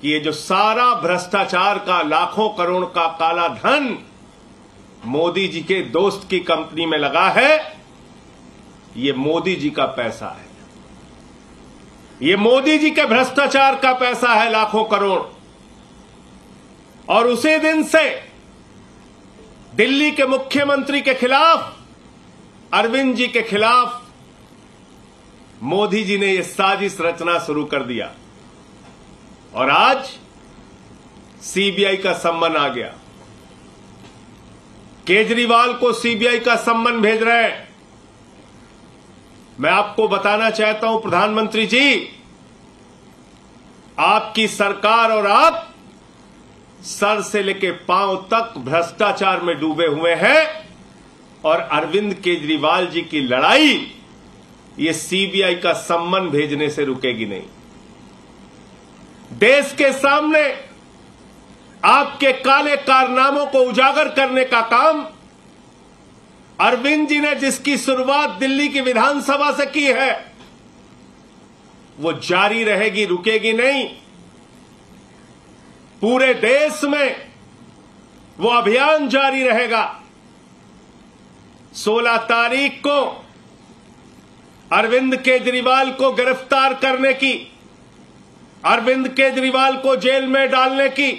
कि ये जो सारा भ्रष्टाचार का लाखों करोड़ का काला धन मोदी जी के दोस्त की कंपनी में लगा है, ये मोदी जी का पैसा है, ये मोदी जी के भ्रष्टाचार का पैसा है लाखों करोड़। और उसी दिन से दिल्ली के मुख्यमंत्री के खिलाफ, अरविंद जी के खिलाफ मोदी जी ने यह साजिश रचना शुरू कर दिया और आज सीबीआई का सम्मन आ गया। केजरीवाल को सीबीआई का सम्मन भेज रहे हैं। मैं आपको बताना चाहता हूं प्रधानमंत्री जी, आपकी सरकार और आप सर से लेकर पांव तक भ्रष्टाचार में डूबे हुए हैं और अरविंद केजरीवाल जी की लड़ाई ये सीबीआई का सम्मन भेजने से रुकेगी नहीं। देश के सामने आपके काले कारनामों को उजागर करने का काम अरविंद जी ने जिसकी शुरुआत दिल्ली की विधानसभा से की है, वो जारी रहेगी, रुकेगी नहीं। पूरे देश में वो अभियान जारी रहेगा। 16 तारीख को अरविंद केजरीवाल को गिरफ्तार करने की, अरविंद केजरीवाल को जेल में डालने की,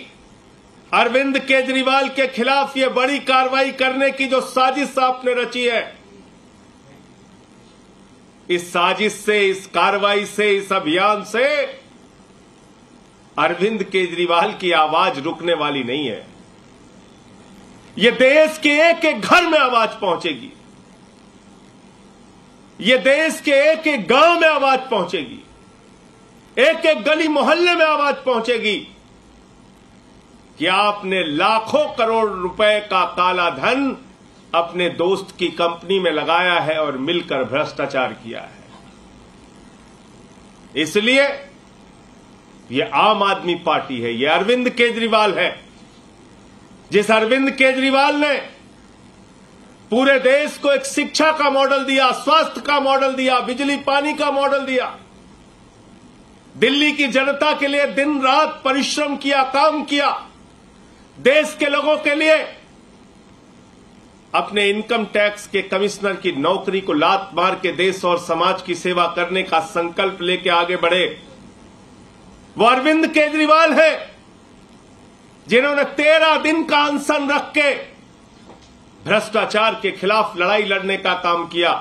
अरविंद केजरीवाल के खिलाफ ये बड़ी कार्रवाई करने की जो साजिश आपने रची है, इस साजिश से, इस कार्रवाई से, इस अभियान से अरविंद केजरीवाल की आवाज रुकने वाली नहीं है। ये देश के एक एक घर में आवाज पहुंचेगी, ये देश के एक एक गांव में आवाज पहुंचेगी, एक एक गली मोहल्ले में आवाज पहुंचेगी कि आपने लाखों करोड़ रुपए का काला धन अपने दोस्त की कंपनी में लगाया है और मिलकर भ्रष्टाचार किया है। इसलिए यह आम आदमी पार्टी है, यह अरविंद केजरीवाल है, जिस अरविंद केजरीवाल ने पूरे देश को एक शिक्षा का मॉडल दिया, स्वास्थ्य का मॉडल दिया, बिजली पानी का मॉडल दिया, दिल्ली की जनता के लिए दिन रात परिश्रम किया, काम किया, देश के लोगों के लिए अपने इनकम टैक्स के कमिश्नर की नौकरी को लात मार के देश और समाज की सेवा करने का संकल्प लेके आगे बढ़े, वो अरविंद केजरीवाल है जिन्होंने 13 दिन का अनशन रख के भ्रष्टाचार के खिलाफ लड़ाई लड़ने का काम किया।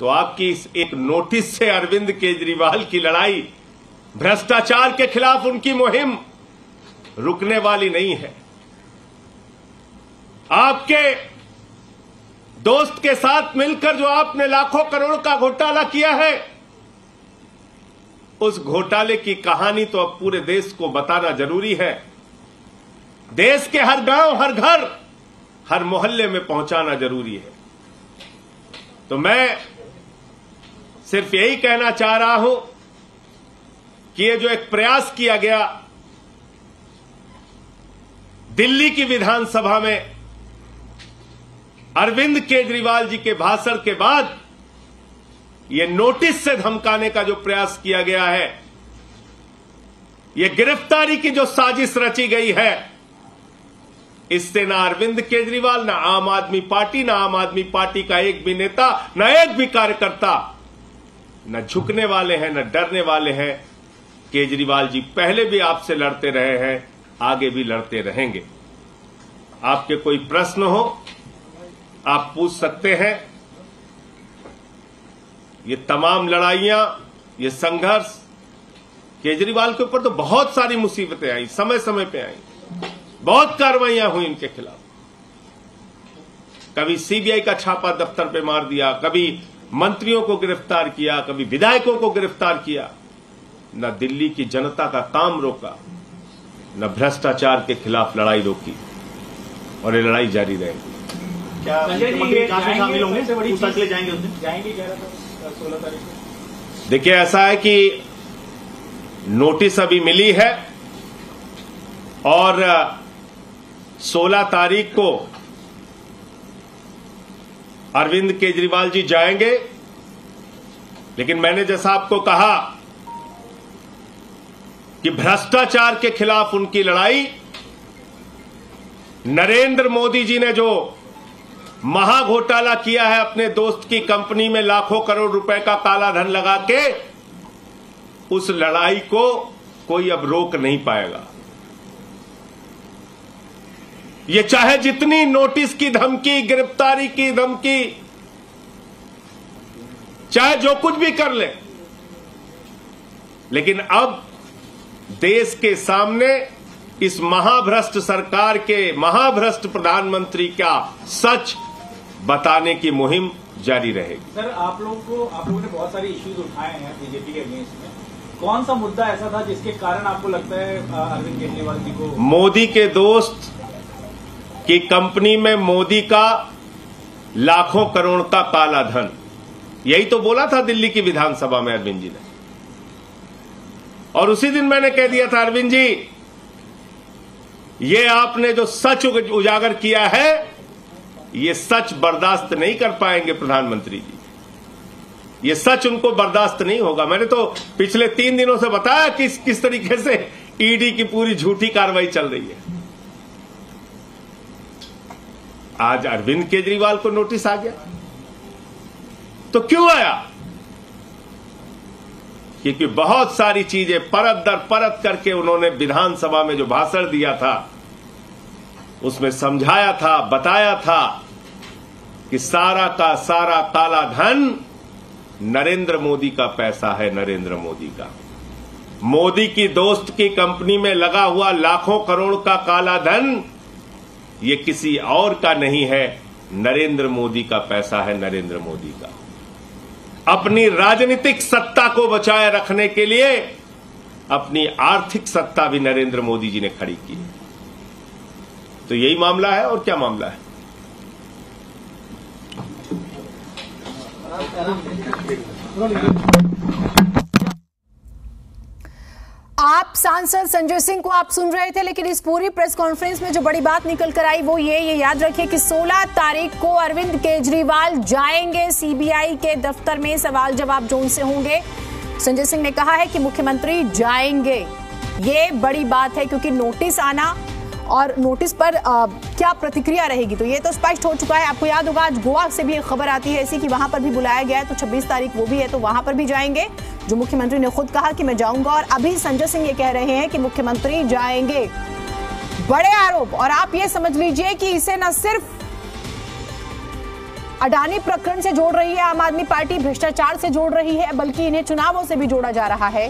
तो आपकी इस एक नोटिस से अरविंद केजरीवाल की लड़ाई, भ्रष्टाचार के खिलाफ उनकी मुहिम रुकने वाली नहीं है। आपके दोस्त के साथ मिलकर जो आपने लाखों करोड़ का घोटाला किया है, उस घोटाले की कहानी तो अब पूरे देश को बताना जरूरी है, देश के हर गांव, हर घर, हर मोहल्ले में पहुंचाना जरूरी है। तो मैं सिर्फ यही कहना चाह रहा हूं कि ये जो एक प्रयास किया गया दिल्ली की विधानसभा में अरविंद केजरीवाल जी के भाषण के बाद, ये नोटिस से धमकाने का जो प्रयास किया गया है, ये गिरफ्तारी की जो साजिश रची गई है, इससे ना अरविंद केजरीवाल, ना आम आदमी पार्टी, ना आम आदमी पार्टी का एक भी नेता, ना एक भी कार्यकर्ता ना झुकने वाले हैं, ना डरने वाले हैं। केजरीवाल जी पहले भी आपसे लड़ते रहे हैं, आगे भी लड़ते रहेंगे। आपके कोई प्रश्न हो आप पूछ सकते हैं। ये तमाम लड़ाइयां, ये संघर्ष, केजरीवाल के ऊपर तो बहुत सारी मुसीबतें आई, समय समय पे आई, बहुत कार्रवाइयां हुई इनके खिलाफ। कभी सीबीआई का छापा दफ्तर पे मार दिया, कभी मंत्रियों को गिरफ्तार किया, कभी विधायकों को गिरफ्तार किया। न दिल्ली की जनता का काम रोका, न भ्रष्टाचार के खिलाफ लड़ाई रोकी, और ये लड़ाई जारी रहेगी। क्या शामिल होंगे, जाएंगे 16 तारीख को? देखिए, ऐसा है कि नोटिस अभी मिली है और 16 तारीख को अरविंद केजरीवाल जी जाएंगे, लेकिन मैंने जैसा आपको कहा कि भ्रष्टाचार के खिलाफ उनकी लड़ाई नरेंद्र मोदी जी ने जो महाघोटाला किया है अपने दोस्त की कंपनी में लाखों करोड़ रुपए का काला धन लगा के, उस लड़ाई को कोई अब रोक नहीं पाएगा। ये चाहे जितनी नोटिस की धमकी, गिरफ्तारी की धमकी, चाहे जो कुछ भी कर ले, लेकिन अब देश के सामने इस महाभ्रष्ट सरकार के, महाभ्रष्ट प्रधानमंत्री का सच बताने की मुहिम जारी रहेगी। सर, आप लोगों ने बहुत सारे इश्यूज उठाए हैं बीजेपी के अगेंस्ट में, कौन सा मुद्दा ऐसा था जिसके कारण आपको लगता है अरविंद केजरीवाल जी को? मोदी के दोस्त की कंपनी में मोदी का लाखों करोड़ का काला धन, यही तो बोला था दिल्ली की विधानसभा में अरविंद जी ने। और उसी दिन मैंने कह दिया था, अरविंद जी ये आपने जो सच उजागर किया है, ये सच बर्दाश्त नहीं कर पाएंगे प्रधानमंत्री जी, ये सच उनको बर्दाश्त नहीं होगा। मैंने तो पिछले 3 दिनों से बताया कि किस तरीके से ईडी की पूरी झूठी कार्रवाई चल रही है। आज अरविंद केजरीवाल को नोटिस आ गया तो क्यों आया? क्योंकि बहुत सारी चीजें परत दर परत करके उन्होंने विधानसभा में जो भाषण दिया था, उसमें समझाया था, बताया था कि सारा का सारा काला धन नरेंद्र मोदी का पैसा है, नरेंद्र मोदी का, मोदी की दोस्त की कंपनी में लगा हुआ लाखों करोड़ का काला धन ये किसी और का नहीं है, नरेंद्र मोदी का पैसा है, नरेंद्र मोदी का। अपनी राजनीतिक सत्ता को बचाए रखने के लिए अपनी आर्थिक सत्ता भी नरेंद्र मोदी जी ने खड़ी की। तो यही मामला है, और क्या मामला है? आप सांसद संजय सिंह को आप सुन रहे थे, लेकिन इस पूरी प्रेस कॉन्फ्रेंस में जो बड़ी बात निकल कर आई वो ये याद रखिए कि 16 तारीख को अरविंद केजरीवाल जाएंगे सीबीआई के दफ्तर में, सवाल जवाब जोन से होंगे। संजय सिंह ने कहा है कि मुख्यमंत्री जाएंगे, ये बड़ी बात है, क्योंकि नोटिस आना और नोटिस पर क्या प्रतिक्रिया रहेगी तो ये तो स्पष्ट हो चुका है। आपको याद होगा आज गोवा से भी एक खबर आती है ऐसी कि वहां पर भी बुलाया गया है, तो 26 तारीख वो भी है, तो वहां पर भी जाएंगे, जो मुख्यमंत्री ने खुद कहा कि मैं जाऊंगा। और अभी संजय सिंह ये कह रहे हैं कि मुख्यमंत्री जाएंगे, बड़े आरोप। और आप ये समझ लीजिए कि इसे न सिर्फ अडानी प्रकरण से जोड़ रही है आम आदमी पार्टी, भ्रष्टाचार से जोड़ रही है, बल्कि इन्हें चुनावों से भी जोड़ा जा रहा है।